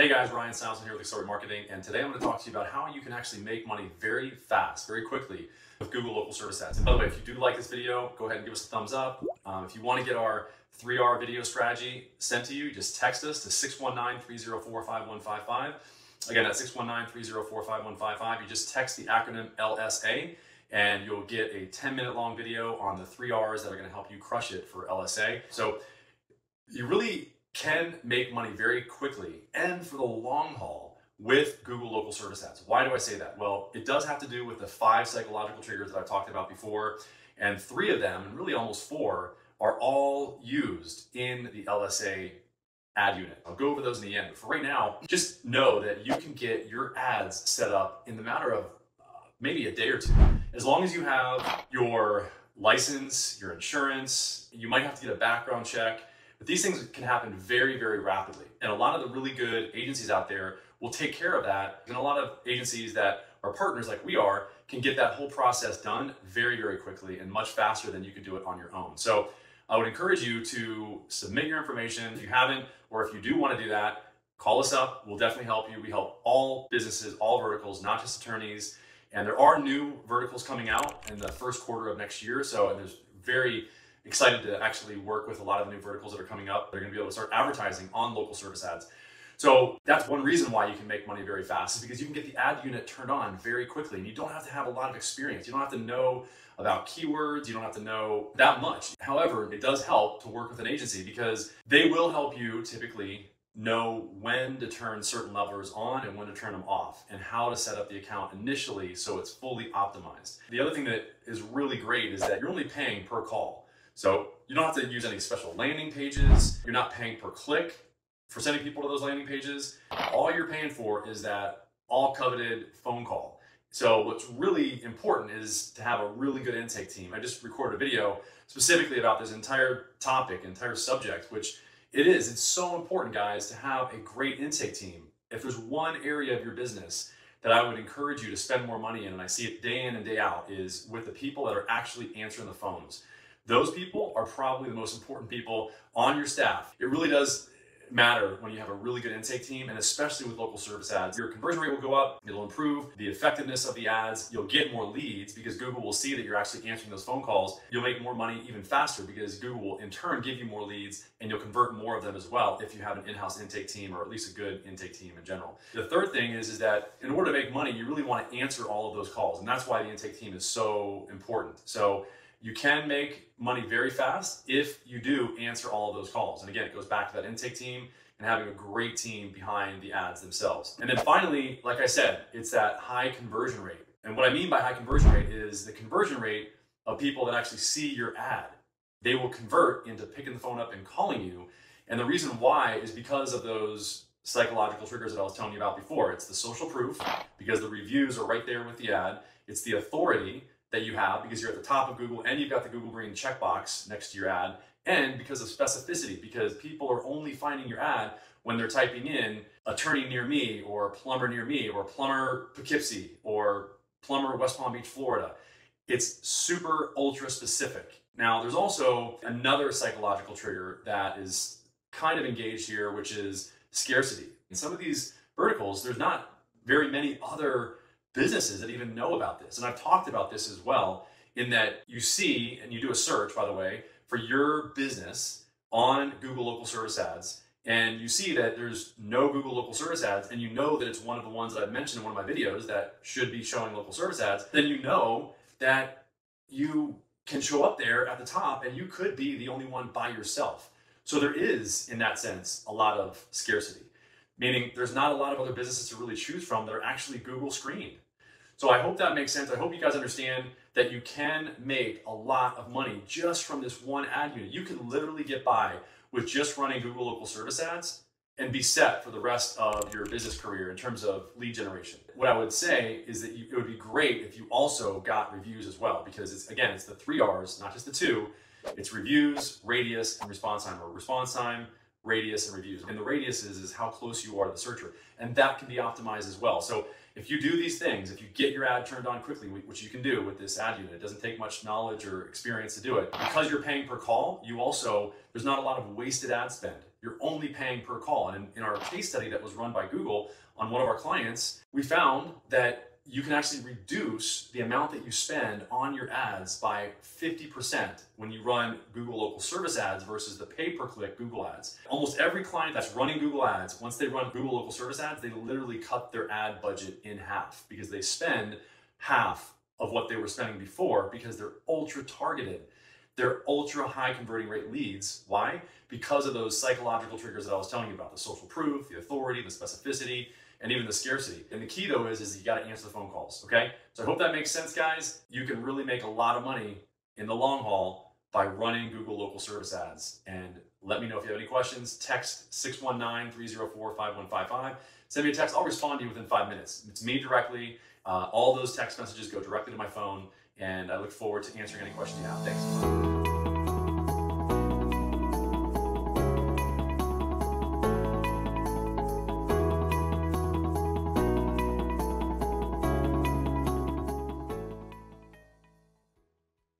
Hey guys, Ryan Steinolfson here with Accelerate Marketing, and today I'm going to talk to you about how you can actually make money very fast, very quickly with Google Local Service Ads. And by the way, if you do like this video, go ahead and give us a thumbs up. If you want to get our 3R video strategy sent to you, just text us to 619-304-5155. Again, that's 619-304-5155. You just text the acronym LSA, and you'll get a 10-minute long video on the 3Rs that are going to help you crush it for LSA. So you really can make money very quickly and for the long haul with Google Local Service Ads. Why do I say that? Well, it does have to do with the 5 psychological triggers that I've talked about before, and 3 of them, and really almost 4, are all used in the LSA ad unit. I'll go over those in the end, but for right now, just know that you can get your ads set up in the matter of maybe a day or two. As long as you have your license, your insurance, you might have to get a background check, but these things can happen very, very rapidly. And a lot of the really good agencies out there will take care of that. And a lot of agencies that are partners like we are can get that whole process done very, very quickly and much faster than you could do it on your own. So I would encourage you to submit your information if you haven't, or if you do want to do that, call us up. We'll definitely help you. We help all businesses, all verticals, not just attorneys. And there are new verticals coming out in the first quarter of next year. So there's very excited to actually work with a lot of the new verticals that are coming up. They're going to be able to start advertising on local service ads. So that's one reason why you can make money very fast, is because you can get the ad unit turned on very quickly, and you don't have to have a lot of experience. You don't have to know about keywords. You don't have to know that much. However, it does help to work with an agency because they will help you typically know when to turn certain levers on and when to turn them off, and how to set up the account initially so it's fully optimized. The other thing that is really great is that you're only paying per call. So you don't have to use any special landing pages. You're not paying per click for sending people to those landing pages. All you're paying for is that all coveted phone call. So what's really important is to have a really good intake team. I just recorded a video specifically about this entire topic, entire subject, which it is. It's so important, guys, to have a great intake team. If there's one area of your business that I would encourage you to spend more money in, and I see it day in and day out, is with the people that are actually answering the phones. Those people are probably the most important people on your staff. It really does matter when you have a really good intake team, and especially with local service ads. Your conversion rate will go up, it'll improve the effectiveness of the ads, you'll get more leads because Google will see that you're actually answering those phone calls. You'll make more money even faster because Google will in turn give you more leads, and you'll convert more of them as well if you have an in-house intake team, or at least a good intake team in general. The third thing is that in order to make money, you really want to answer all of those calls, and that's why the intake team is so important. So you can make money very fast if you do answer all of those calls. And again, it goes back to that intake team and having a great team behind the ads themselves. And then finally, like I said, it's that high conversion rate. And what I mean by high conversion rate is the conversion rate of people that actually see your ad. They will convert into picking the phone up and calling you. And the reason why is because of those psychological triggers that I was telling you about before. It's the social proof, because the reviews are right there with the ad. It's the authority that you have because you're at the top of Google, and you've got the Google green checkbox next to your ad, and because of specificity, because people are only finding your ad when they're typing in attorney near me, or plumber near me, or plumber Poughkeepsie, or plumber West Palm Beach, Florida. It's super ultra specific. Now, there's also another psychological trigger that is kind of engaged here, which is scarcity. In some of these verticals, there's not very many other businesses that even know about this. And I've talked about this as well, in that you see, and you do a search, by the way, for your business on Google Local Service Ads, and you see that there's no Google Local Service Ads, and you know that it's one of the ones that I've mentioned in one of my videos that should be showing local service ads, then you know that you can show up there at the top, and you could be the only one by yourself. So there is, in that sense, a lot of scarcity, meaning there's not a lot of other businesses to really choose from that are actually Google screened. So I hope that makes sense. I hope you guys understand that you can make a lot of money just from this one ad unit. You can literally get by with just running Google Local Service Ads and be set for the rest of your business career in terms of lead generation. What I would say is that it would be great if you also got reviews as well, because it's, again, it's the 3 Rs, not just the 2. It's reviews, radius, and response time, or response time, radius, and reviews. And the radius is how close you are to the searcher, and that can be optimized as well. So if you do these things, if you get your ad turned on quickly, which you can do with this ad unit, it doesn't take much knowledge or experience to do it. Because you're paying per call, you also, there's not a lot of wasted ad spend. You're only paying per call. And in our case study that was run by Google on one of our clients, we found that you can actually reduce the amount that you spend on your ads by 50% when you run Google Local Service Ads versus the pay-per-click Google Ads. Almost every client that's running Google Ads, once they run Google Local Service Ads, they literally cut their ad budget in half because they spend half of what they were spending before because they're ultra-targeted. They're ultra-high converting rate leads. Why? Because of those psychological triggers that I was telling you about, the social proof, the authority, the specificity, and even the scarcity. And the key though is you gotta answer the phone calls, okay? So I hope that makes sense, guys. You can really make a lot of money in the long haul by running Google Local Service Ads. And let me know if you have any questions. Text 619-304-5155. Send me a text, I'll respond to you within 5 minutes. It's me directly. All those text messages go directly to my phone, and I look forward to answering any questions you have. Thanks.